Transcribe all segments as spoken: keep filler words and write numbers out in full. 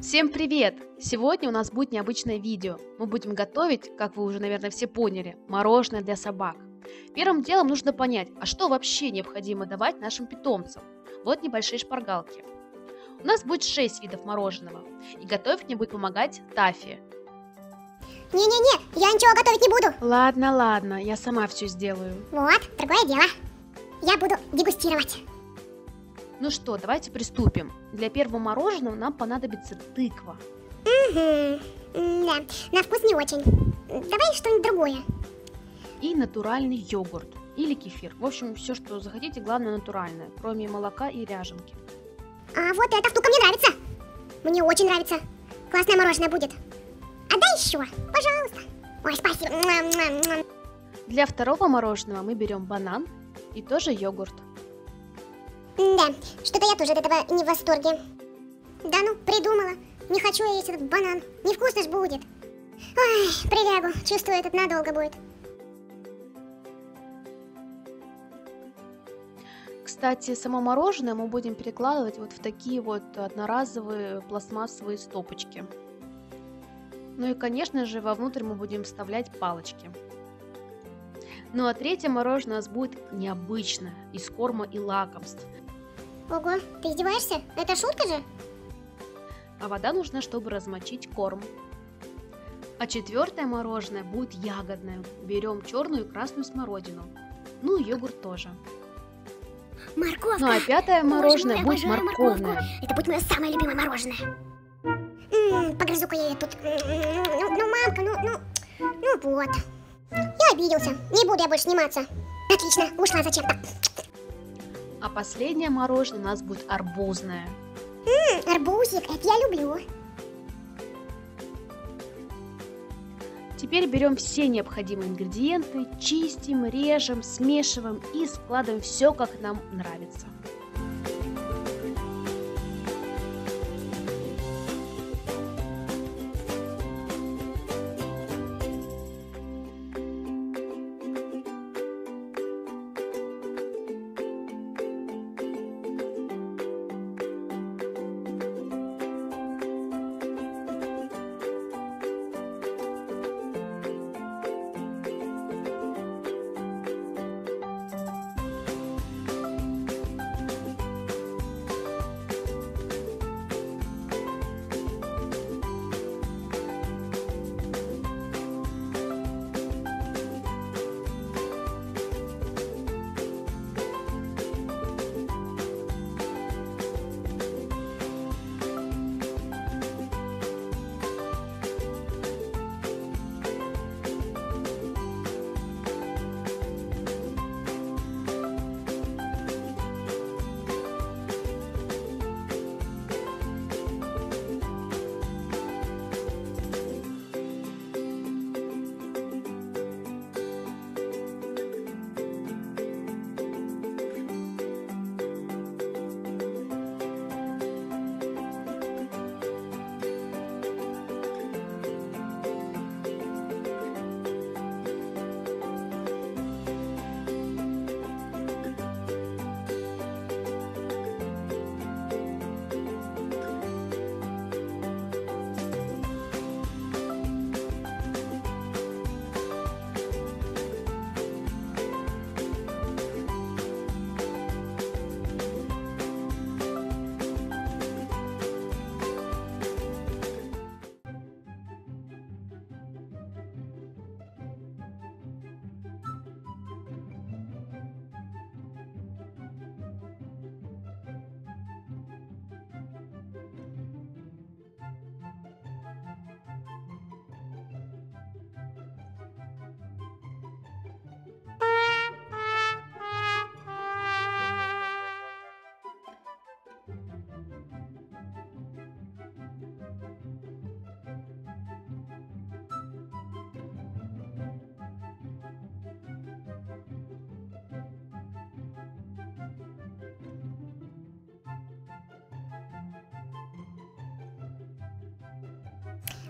Всем привет! Сегодня у нас будет необычное видео. Мы будем готовить, как вы уже, наверное, все поняли, мороженое для собак. Первым делом нужно понять, а что вообще необходимо давать нашим питомцам. Вот небольшие шпаргалки. У нас будет шесть видов мороженого, и готовить мне будет помогать Таффи. Не-не-не, я ничего готовить не буду. Ладно, ладно, я сама все сделаю. Вот, другое дело. Я буду дегустировать. Ну что, давайте приступим. Для первого мороженого нам понадобится тыква. Угу, да, на вкус не очень. Давай что-нибудь другое. И натуральный йогурт или кефир. В общем, все, что захотите, главное натуральное, кроме молока и ряженки. А вот эта штука мне нравится. Мне очень нравится. Классное мороженое будет. А дай еще, пожалуйста. Ой, спасибо. Для второго мороженого мы берем банан и тоже йогурт. Да, что-то я тоже от этого не в восторге. Да ну, придумала. Не хочу я есть этот банан. Невкусно ж будет. Ой, прилягу. Чувствую, этот надолго будет. Кстати, само мороженое мы будем перекладывать вот в такие вот одноразовые пластмассовые стопочки. Ну и, конечно же, вовнутрь мы будем вставлять палочки. Ну а третье мороженое у нас будет необычное, из корма и лакомств. Ого, ты издеваешься? Это шутка же? А вода нужна, чтобы размочить корм. А четвертое мороженое будет ягодное. Берем черную и красную смородину. Ну и йогурт тоже. Морковка! Ну а пятое мороженое будет морковное. Морковку. Это будет мое самое любимое мороженое. Ммм, погрызу-ка я ее тут. Ну, ну, мамка, ну, ну, ну вот. Я обиделся. Не буду я больше сниматься. Отлично, ушла зачем-то. А последнее мороженое у нас будет арбузное. Ммм, арбузик, это я люблю. Теперь берем все необходимые ингредиенты, чистим, режем, смешиваем и складываем все, как нам нравится.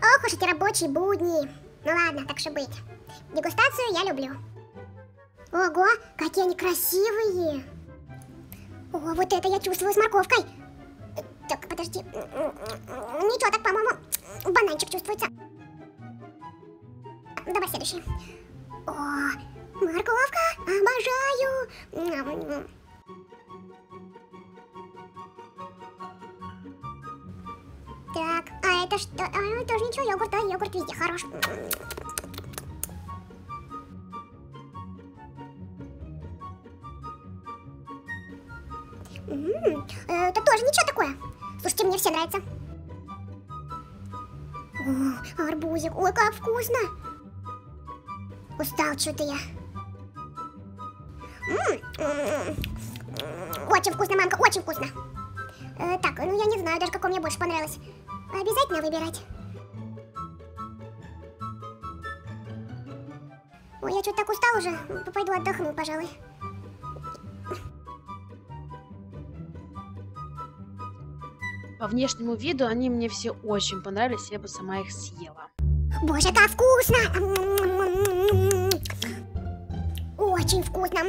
Ох уж эти рабочие будни. Ну ладно, так же быть. Дегустацию я люблю. Ого, какие они красивые. О, вот это я чувствую с морковкой. Так, подожди. ничего, так, по-моему, бананчик чувствуется. Давай следующий. О, морковка, обожаю. Так, а это что? А, тоже ничего, йогурт, а йогурт везде хорош. М-м, это тоже ничего такое. Слушайте, мне все нравится. О, арбузик, ой, как вкусно. Устал что-то я. М-м-м. Очень вкусно, мамка, очень вкусно. Э, так, ну я не знаю даже, какое мне больше понравилось. Обязательно выбирать. Ой, я что-то так устал уже. Пойду отдохну, пожалуй. По внешнему виду они мне все очень понравились, я бы сама их съела. Боже, как вкусно! Очень вкусно!